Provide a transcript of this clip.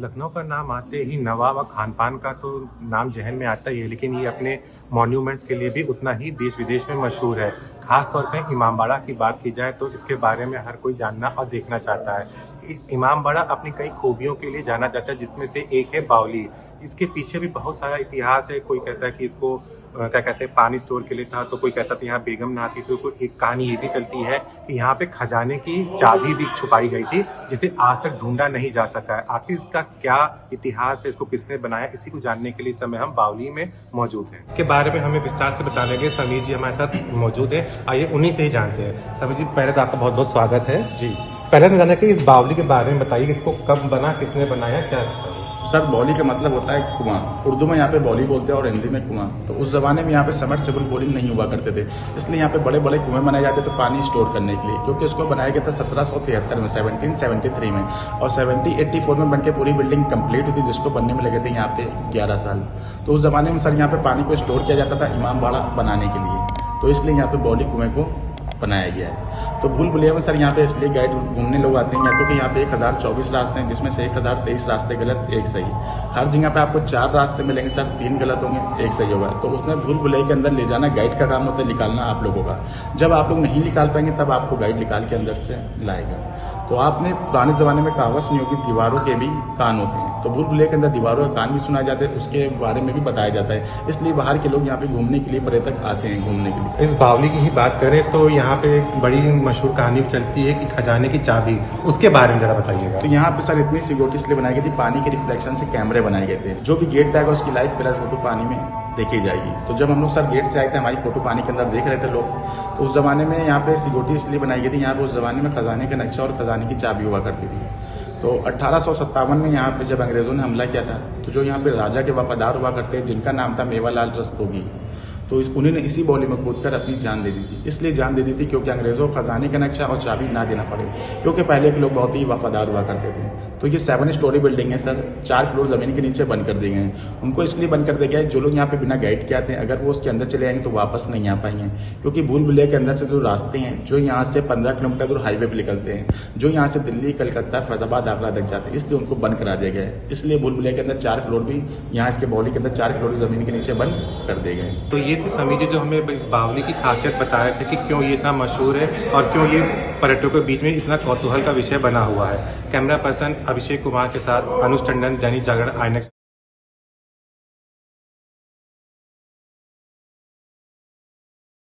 लखनऊ का नाम आते ही नवा व खान पान का तो नाम जहन में आता ही है, लेकिन ये अपने मॉन्यूमेंट्स के लिए भी उतना ही देश विदेश में मशहूर है। खासतौर पे इमामबाड़ा की बात की जाए तो इसके बारे में हर कोई जानना और देखना चाहता है। इमामबाड़ा अपनी कई खूबियों के लिए जाना जाता है, जिसमें से एक है बावली। इसके पीछे भी बहुत सारा इतिहास है। कोई कहता है कि इसको क्या कहते हैं पानी स्टोर के लिए था, तो कोई कहता था यहाँ बेगम नहाती थी। तो एक कहानी ये भी चलती है कि यहाँ पे खजाने की चाबी भी छुपाई गई थी, जिसे आज तक ढूंढा नहीं जा सका है। आखिर इसका क्या इतिहास है, इसको किसने बनाया, इसी को जानने के लिए इस समय हम बावली में मौजूद हैं। इसके बारे में हमें विस्तार से बताने के समीर जी हमारे साथ मौजूद है। आइए उन्हीं से ही जानते हैं। समीर जी, पहले तो आपका बहुत बहुत स्वागत है जी। पहले तो जाना कि इस बावली के बारे में बताइए, इसको कब बना, किसने बनाया, क्या? सर, बावली का मतलब होता है कुआं। उर्दू में यहाँ पे बावली बोलते हैं और हिंदी में कुआं। तो उस जमाने में यहाँ पे सबमर्सिबल बोरिंग नहीं हुआ करते थे, इसलिए यहाँ पे बड़े बड़े कुएं बनाए जाते थे पानी स्टोर करने के लिए, क्योंकि उसको बनाया गया था 1773 में, 1773 में, और 1784 में बनके पूरी बिल्डिंग कम्प्लीट हुई थी, जिसको बनने में लगे थे यहाँ पे 11 साल। तो उस जमाने में सर यहाँ पे पानी को स्टोर किया जाता था इमामबाड़ा बनाने के लिए, तो इसलिए यहाँ पे बावली कुएं को बनाया गया है। तो भूलभुलैया में सर यहाँ पे इसलिए गाइड घूमने लोग आते हैं क्योंकि यहाँ पे 1024 रास्ते हैं, जिसमें से 1023 रास्ते गलत, 1 सही। हर जगह पे आपको 4 रास्ते मिलेंगे सर, 3 गलत होंगे, 1 सही होगा। तो उसमें भूलभुलैया के अंदर ले जाना गाइड का काम होता है, निकालना आप लोगों का। जब आप लोग नहीं निकाल पाएंगे तब आपको गाइड निकाल के अंदर से लाएगा। तो आपने पुराने ज़माने में कहावत सुनी होगी, दीवारों के भी कान होते हैं। तो भूलभुलैया के अंदर दीवारों के कान भी सुनाए जाते हैं, उसके बारे में भी बताया जाता है, इसलिए बाहर के लोग यहाँ पे घूमने के लिए, पर्यटक आते हैं घूमने के लिए। इस बावली की ही बात करें तो यहाँ पे एक बड़ी मशहूर कहानी चलती है कि खजाने की चाबी, उसके बारे में जरा बताइएगा। तो यहाँ पे सर इतनी सिक्योरिटी इसलिए बनाई गई थी, पानी के रिफ्लेक्शन से कैमरे बनाए गए थे, जो भी गेट बैग है उसकी लाइव कलर फोटो पानी में देखी जाएगी। तो जब हम लोग सर गेट से आए थे, हमारी फोटो पानी के अंदर देख रहे थे लोग। तो उस ज़माने में यहाँ पे सिक्योरिटी इसलिए बनाई गई थी, यहाँ पे उस ज़माने में खजाने का नक्शा और खजाने की चाबी हुआ करती थी। तो 1857 में यहाँ पे जब अंग्रेज़ों ने हमला किया था, तो जो यहाँ पे राजा के वफादार हुआ करते हैं, जिनका नाम था मेवालाल रस्तोगी, तो उन्होंने इसी बावली में कूद कर अपनी जान दे दी थी। इसलिए जान दे दी थी क्योंकि अंग्रेज़ों को खजाने का नक्शा और चाबी ना देना पड़े, क्योंकि पहले के लोग बहुत ही वफादार हुआ करते थे। तो ये 7 स्टोरी बिल्डिंग है सर, 4 फ्लोर ज़मीन के नीचे बंद कर दिए गए हैं। उनको इसलिए बंद कर दिया गया है, जो लोग यहाँ पे बिना गाइड के आते हैं, अगर वो उसके अंदर चले आएंगे तो वापस नहीं आ पाएंगे, क्योंकि भूलभुलैया के अंदर से जो रास्ते हैं, जो यहाँ से 15 किलोमीटर दूर हाईवे पर निकलते हैं, जो यहाँ से दिल्ली, कलकत्ता, फैजाबाद, आगरा तक जाते हैं, इसलिए उनको बंद करा दिया गया है। इसलिए भूलभुलैया के अंदर 4 फ्लोर भी, यहाँ इसके बावली के अंदर 4 फ्लोर ज़मीन के नीचे बंद कर दिए गए। तो ये थे समीर जी जो हमें इस बावली की खासियत बता रहे थे कि क्यों ये इतना मशहूर है और क्यों ये पर्यटकों के बीच में इतना कौतूहल का विषय बना हुआ है। कैमरा पर्सन अभिषेक कुमार के साथ अनुज टंडन, दैनिक जागरण, आईनेक्स्ट।